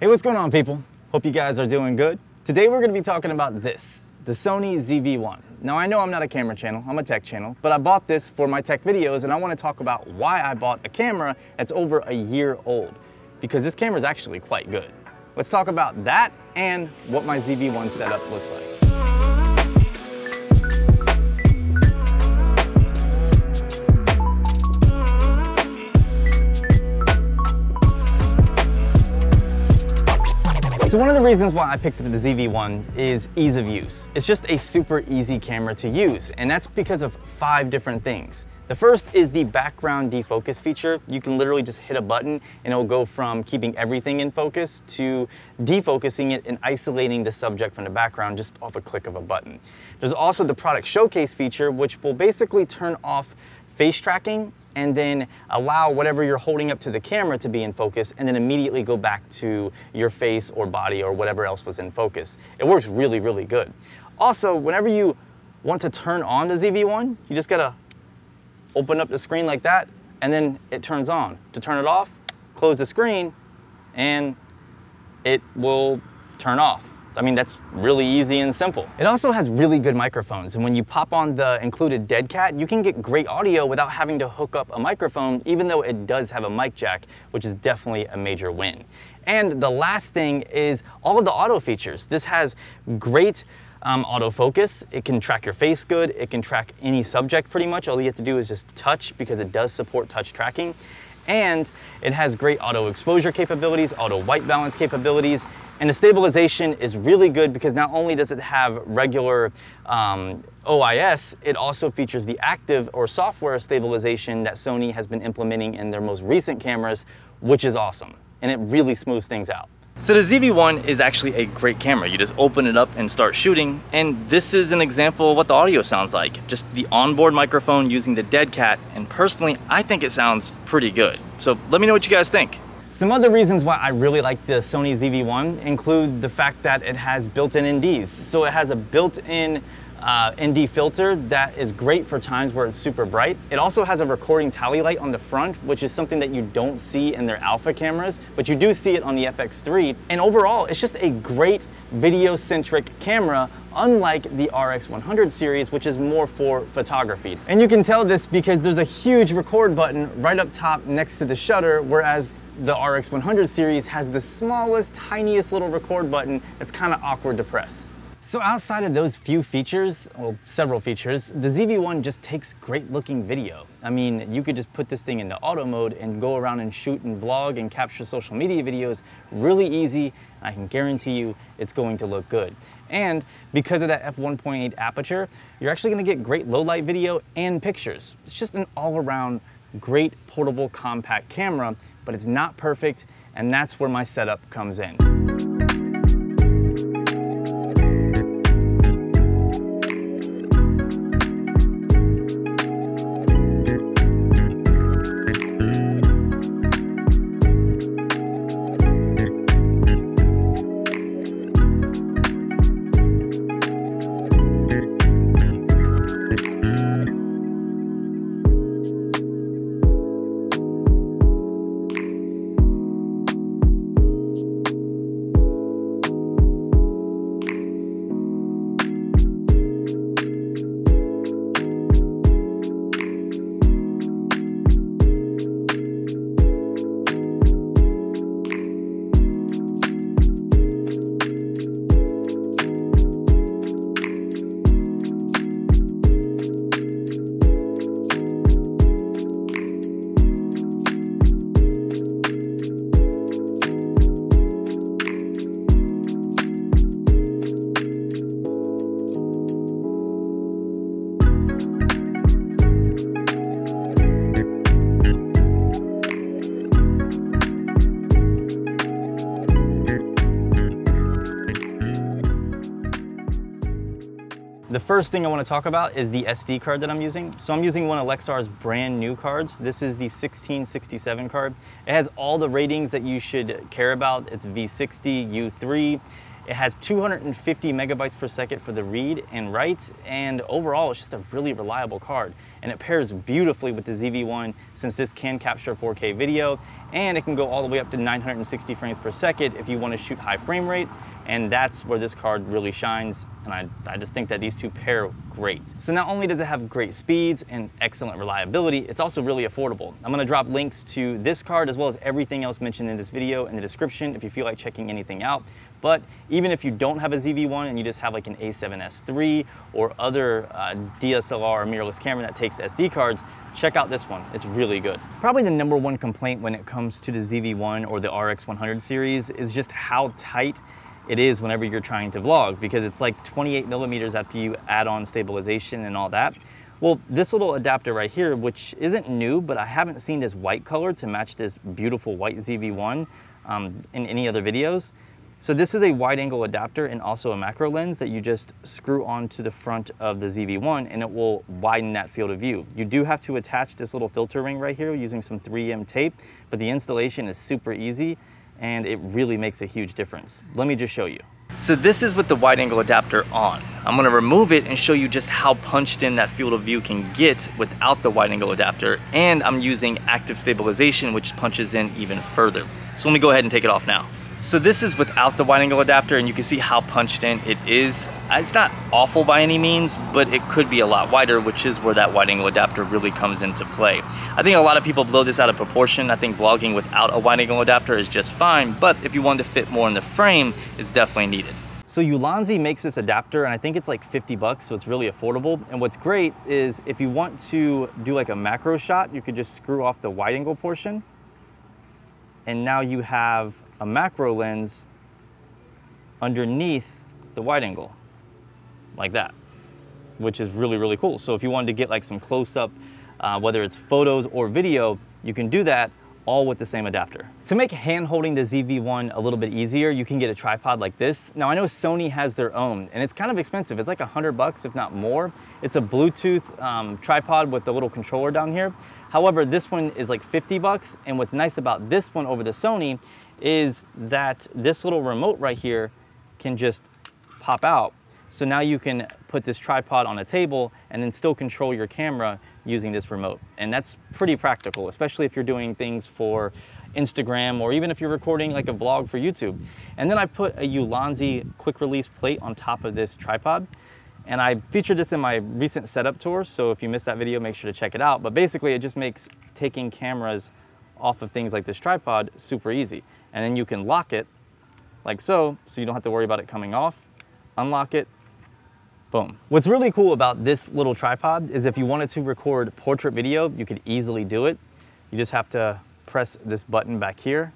Hey, what's going on, people? Hope you guys are doing good. Today we're going to be talking about this, the Sony ZV-1. Now I know I'm not a camera channel, I'm a tech channel, but I bought this for my tech videos and I want to talk about why I bought a camera that's over a year old, because this camera is actually quite good. Let's talk about that and what my ZV-1 setup looks like. So one of the reasons why I picked up the ZV-1 is ease of use. It's just a super easy camera to use, and that's because of 5 different things. The first is the background defocus feature. You can literally just hit a button and it'll go from keeping everything in focus to defocusing it and isolating the subject from the background just off a click of a button. There's also the product showcase feature, which will basically turn off face tracking and then allow whatever you're holding up to the camera to be in focus and then immediately go back to your face or body or whatever else was in focus. It works really, really good. Also, whenever you want to turn on the ZV-1, you just gotta open up the screen like that and then it turns on. To turn it off, close the screen and it will turn off. I mean, that's really easy and simple. It also has really good microphones, and when you pop on the included dead cat, you can get great audio without having to hook up a microphone, even though it does have a mic jack, which is definitely a major win. And the last thing is all of the auto features. This has great autofocus. It can track your face good. It can track any subject pretty much. All you have to do is just touch, because it does support touch tracking. And it has great auto exposure capabilities, auto white balance capabilities, and the stabilization is really good because not only does it have regular OIS, it also features the active or software stabilization that Sony has been implementing in their most recent cameras, which is awesome, and it really smooths things out. So the ZV-1 is actually a great camera. You just open it up and start shooting, and this is an example of what the audio sounds like. Just the onboard microphone using the dead cat, and personally, I think it sounds pretty good. So let me know what you guys think. Some other reasons why I really like the Sony ZV-1 include the fact that it has built-in NDs. So it has a built-in ND filter that is great for times where it's super bright. It also has a recording tally light on the front, which is something that you don't see in their alpha cameras, but you do see it on the FX3. And overall, it's just a great video-centric camera, unlike the RX100 series, which is more for photography. And you can tell this because there's a huge record button right up top next to the shutter, whereas the RX100 series has the smallest, tiniest little record button that's kind of awkward to press. So outside of those few features, well, several features, the ZV-1 just takes great looking video. I mean, you could just put this thing into auto mode and go around and shoot and vlog and capture social media videos really easy. I can guarantee you it's going to look good. And because of that f1.8 aperture, you're actually going to get great low light video and pictures. It's just an all around great portable compact camera, but it's not perfect, and that's where my setup comes in. The first thing I want to talk about is the SD card that I'm using. So I'm using one of Lexar's brand new cards. This is the 1667 card. It has all the ratings that you should care about. It's V60, U3. It has 250 megabytes per second for the read and write, and overall it's just a really reliable card. And it pairs beautifully with the ZV-1 since this can capture 4K video, and it can go all the way up to 960 frames per second if you want to shoot high frame rate. And that's where this card really shines, and I just think that these two pair great. So not only does it have great speeds and excellent reliability, it's also really affordable. I'm gonna drop links to this card as well as everything else mentioned in this video in the description if you feel like checking anything out. But even if you don't have a ZV-1 and you just have like an A7S III or other DSLR or mirrorless camera that takes SD cards, check out this one, it's really good. Probably the number one complaint when it comes to the ZV-1 or the RX100 series is just how tight it is whenever you're trying to vlog, because it's like 28 millimeters after you add on stabilization and all that. Well, this little adapter right here, which isn't new, but I haven't seen this white color to match this beautiful white ZV-1 in any other videos. So this is a wide angle adapter and also a macro lens that you just screw onto the front of the ZV-1 and it will widen that field of view. You do have to attach this little filter ring right here using some 3M tape, but the installation is super easy and it really makes a huge difference. Let me just show you. So this is with the wide angle adapter on. I'm gonna remove it and show you just how punched in that field of view can get without the wide angle adapter, and I'm using active stabilization which punches in even further. So let me go ahead and take it off now. So this is without the wide angle adapter and you can see how punched in it is. It's not awful by any means, but it could be a lot wider, which is where that wide angle adapter really comes into play. I think a lot of people blow this out of proportion. I think vlogging without a wide angle adapter is just fine, but if you wanted to fit more in the frame, it's definitely needed. So Ulanzi makes this adapter and I think it's like 50 bucks, so it's really affordable. And what's great is if you want to do like a macro shot, you could just screw off the wide angle portion and now you have a macro lens underneath the wide angle like that, which is really, really cool. So if you wanted to get like some close up, whether it's photos or video, you can do that all with the same adapter. To make hand holding the ZV-1 a little bit easier, you can get a tripod like this. Now I know Sony has their own and it's kind of expensive. It's like $100 if not more. It's a Bluetooth tripod with the little controller down here. However, this one is like 50 bucks. And what's nice about this one over the Sony is that this little remote right here can just pop out. So now you can put this tripod on a table and then still control your camera using this remote. And that's pretty practical, especially if you're doing things for Instagram or even if you're recording like a vlog for YouTube. And then I put a Ulanzi quick release plate on top of this tripod. And I featured this in my recent setup tour. So if you missed that video, make sure to check it out. But basically it just makes taking cameras off of things like this tripod super easy. And then you can lock it like so, so you don't have to worry about it coming off. Unlock it, boom. What's really cool about this little tripod is if you wanted to record portrait video, you could easily do it. You just have to press this button back here,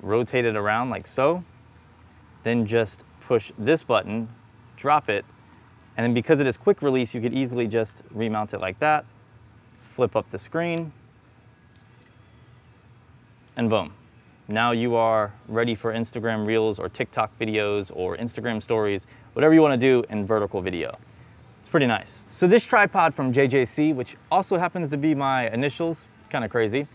rotate it around like so, then just push this button, drop it, and then because it is quick release, you could easily just remount it like that, flip up the screen, and boom. Now you are ready for Instagram Reels or TikTok videos or Instagram stories, whatever you want to do in vertical video. It's pretty nice. So this tripod from JJC, which also happens to be my initials, kind of crazy,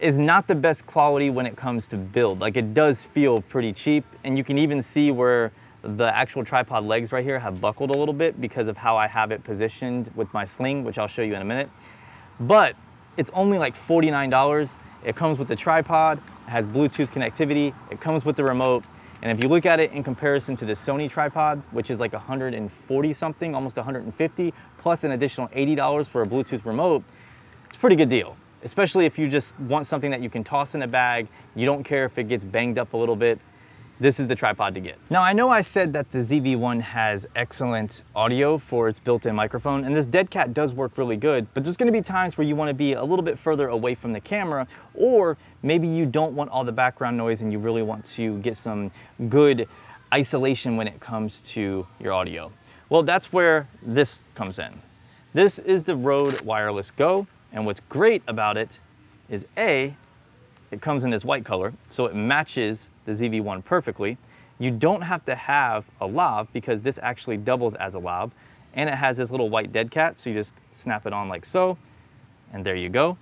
is not the best quality when it comes to build. Like it does feel pretty cheap, and you can even see where the actual tripod legs right here have buckled a little bit because of how I have it positioned with my sling, which I'll show you in a minute. But it's only like $49. It comes with the tripod, it has Bluetooth connectivity, it comes with the remote, and if you look at it in comparison to the Sony tripod, which is like 140 something, almost 150, plus an additional $80 for a Bluetooth remote, it's a pretty good deal. Especially if you just want something that you can toss in a bag, you don't care if it gets banged up a little bit, this is the tripod to get. Now I know I said that the ZV-1 has excellent audio for its built-in microphone, and this dead cat does work really good, but there's gonna be times where you wanna be a little bit further away from the camera, or maybe you don't want all the background noise and you really want to get some good isolation when it comes to your audio. Well, that's where this comes in. This is the Rode Wireless Go, and what's great about it is A, it comes in this white color, so it matches the ZV-1 perfectly. You don't have to have a lav because this actually doubles as a lav, and it has this little white dead cat, so you just snap it on like so, and there you go.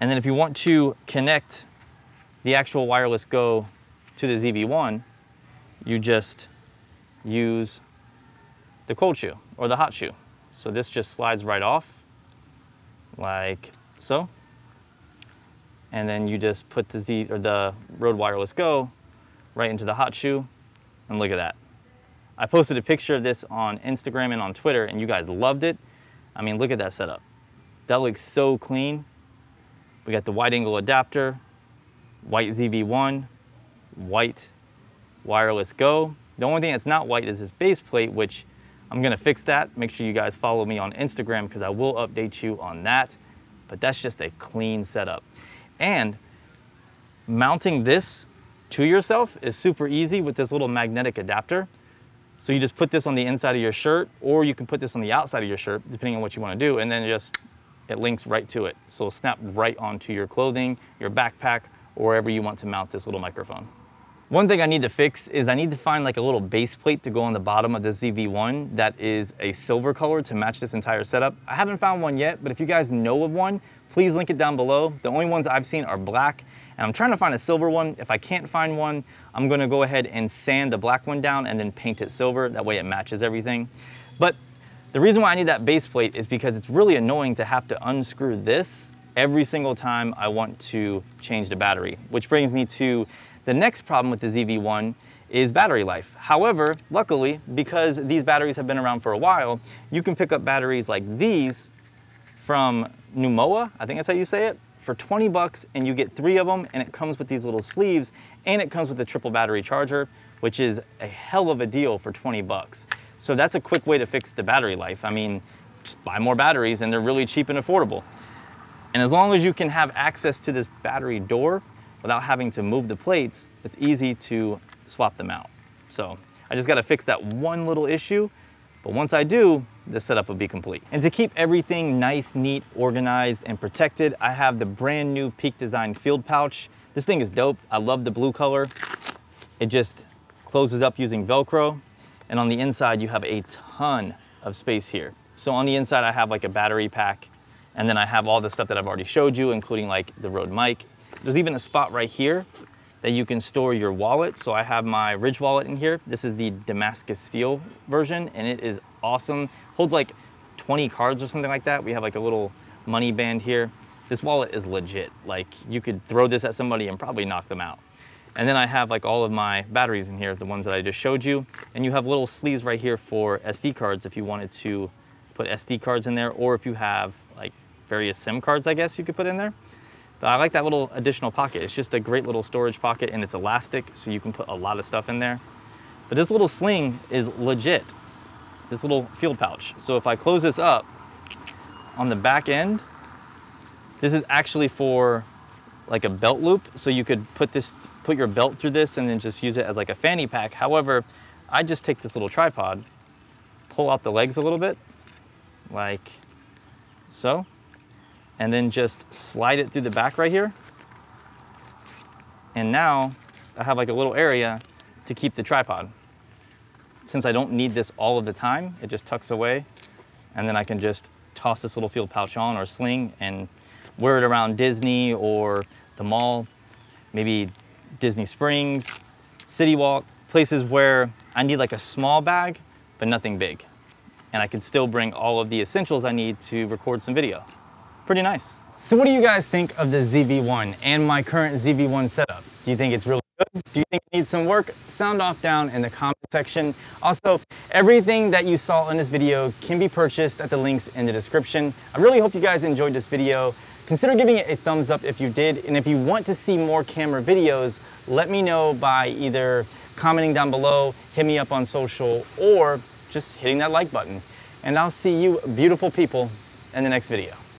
And then if you want to connect the actual Wireless Go to the ZV-1, you just use the cold shoe or the hot shoe. So this just slides right off like so. And then you just put the Rode Wireless Go right into the hot shoe, and look at that. I posted a picture of this on Instagram and on Twitter, and you guys loved it. I mean, look at that setup. That looks so clean. We got the wide angle adapter, white ZV-1, white Wireless Go. The only thing that's not white is this base plate, which I'm gonna fix that. Make sure you guys follow me on Instagram because I will update you on that. But that's just a clean setup. And mounting this to yourself is super easy with this little magnetic adapter. So you just put this on the inside of your shirt, or you can put this on the outside of your shirt, depending on what you want to do, and then just it links right to it. So it'll snap right onto your clothing, your backpack, or wherever you want to mount this little microphone. One thing I need to fix is I need to find like a little base plate to go on the bottom of the ZV-1 that is a silver color to match this entire setup. I haven't found one yet, but if you guys know of one, please link it down below. The only ones I've seen are black, and I'm trying to find a silver one. If I can't find one, I'm gonna go ahead and sand a black one down and then paint it silver. That way it matches everything. But the reason why I need that base plate is because it's really annoying to have to unscrew this every single time I want to change the battery, which brings me to the next problem with the ZV-1 is battery life. However, luckily, because these batteries have been around for a while, you can pick up batteries like these from Numoa, I think that's how you say it, for 20 bucks, and you get 3 of them, and it comes with these little sleeves, and it comes with a triple battery charger, which is a hell of a deal for 20 bucks. So that's a quick way to fix the battery life. I mean, just buy more batteries, and they're really cheap and affordable. And as long as you can have access to this battery door without having to move the plates, it's easy to swap them out. So I just gotta fix that one little issue, but once I do, the setup will be complete. And to keep everything nice, neat, organized, and protected, I have the brand new Peak Design field pouch. This thing is dope. I love the blue color. It just closes up using Velcro. And on the inside, you have a ton of space here. So on the inside, I have like a battery pack, and then I have all the stuff that I've already showed you, including like the Rode mic. There's even a spot right here that you can store your wallet. So I have my Ridge wallet in here. This is the Damascus steel version, and it is awesome. Holds like 20 cards or something like that. We have like a little money band here. This wallet is legit. Like, you could throw this at somebody and probably knock them out. And then I have like all of my batteries in here, the ones that I just showed you. And you have little sleeves right here for SD cards if you wanted to put SD cards in there, or if you have like various SIM cards, I guess you could put in there. But I like that little additional pocket. It's just a great little storage pocket, and it's elastic, so you can put a lot of stuff in there. But this little sling is legit, this little field pouch. So if I close this up on the back end, this is actually for like a belt loop. So you could put your belt through this and then just use it as like a fanny pack. However, I just take this little tripod, pull out the legs a little bit, like so, and then just slide it through the back right here. And now I have like a little area to keep the tripod. Since I don't need this all of the time, it just tucks away, and then I can just toss this little field pouch on or sling and wear it around Disney or the mall, maybe Disney Springs, City Walk, places where I need like a small bag, but nothing big. And I can still bring all of the essentials I need to record some video. Pretty nice. So what do you guys think of the ZV-1 and my current ZV-1 setup? Do you think it's really good? Do you think it needs some work? Sound off down in the comment section. Also, everything that you saw in this video can be purchased at the links in the description. I really hope you guys enjoyed this video. Consider giving it a thumbs up if you did. And if you want to see more camera videos, let me know by either commenting down below, hit me up on social, or just hitting that like button. And I'll see you beautiful people in the next video.